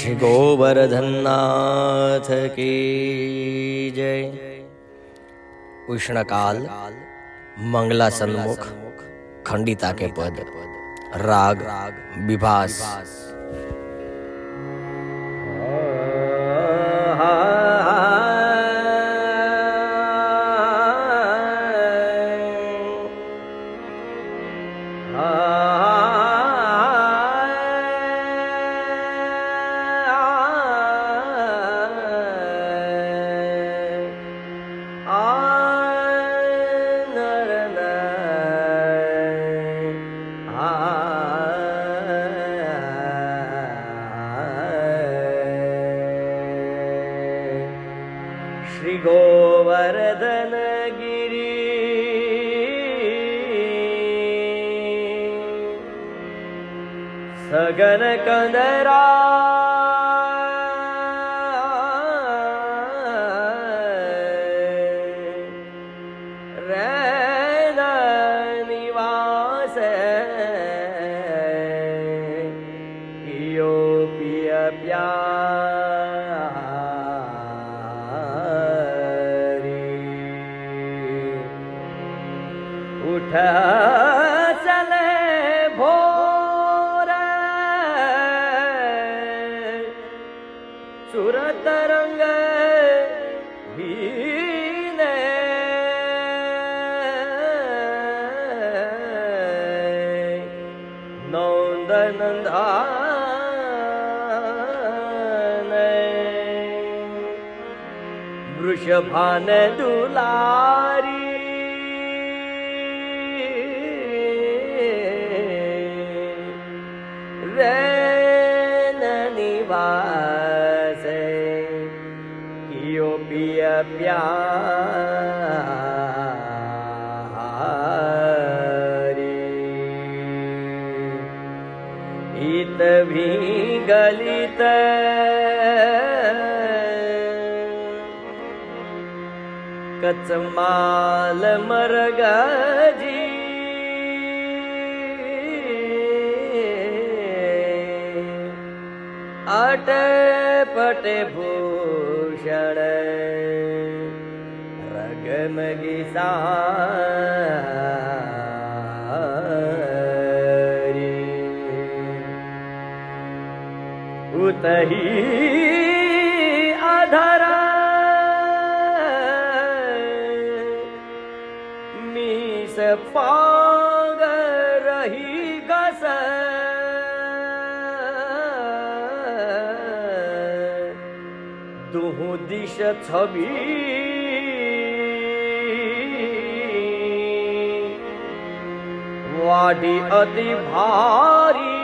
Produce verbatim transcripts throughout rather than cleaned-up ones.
श्री गोवरधननाथ की जय। उष्णकाल मंगला सन्मुख खंडिता के पद, राग विभास। श्री गोवरधनगिरि सघनकंदरा रैन निवास यो पिय प्यार उठ चले भोर सुर तरंग भीने नंद नंदन वृषभान दुलारी निवास कियो पिय प्यारी इत भी गलित कचमाल मरगजी आटे पटे भूषण रगमगी सारी उतही अधर मीस पाग रही गस दुहु दिश छवि वाडी अति भारी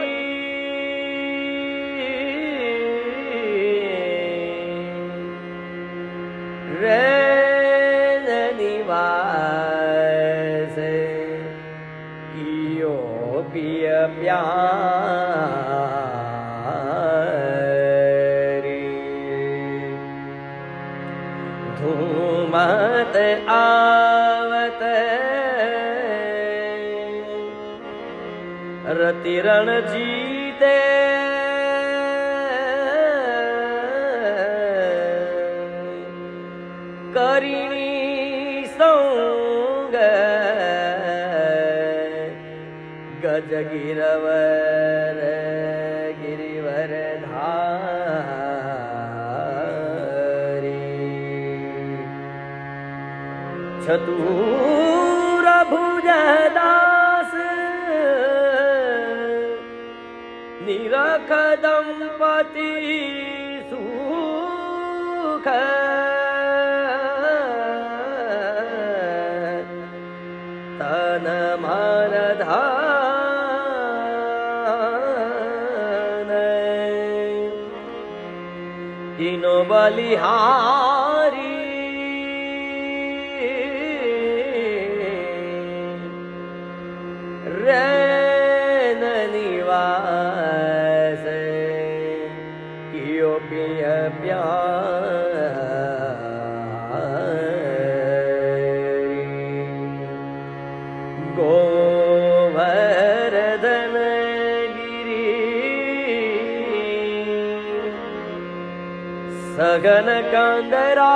रैन निवास कियो पिय प्यार धूमत आवत रतिरण जीते करिणी संग गज गिरवर गिरिवर धाम छतूर भुज दास निरख दंपति सुख तन मन धन तीनों बलिहारी रैन निवास कियो पिय प्यारी गोवरधनगिरि सघनकंदरा।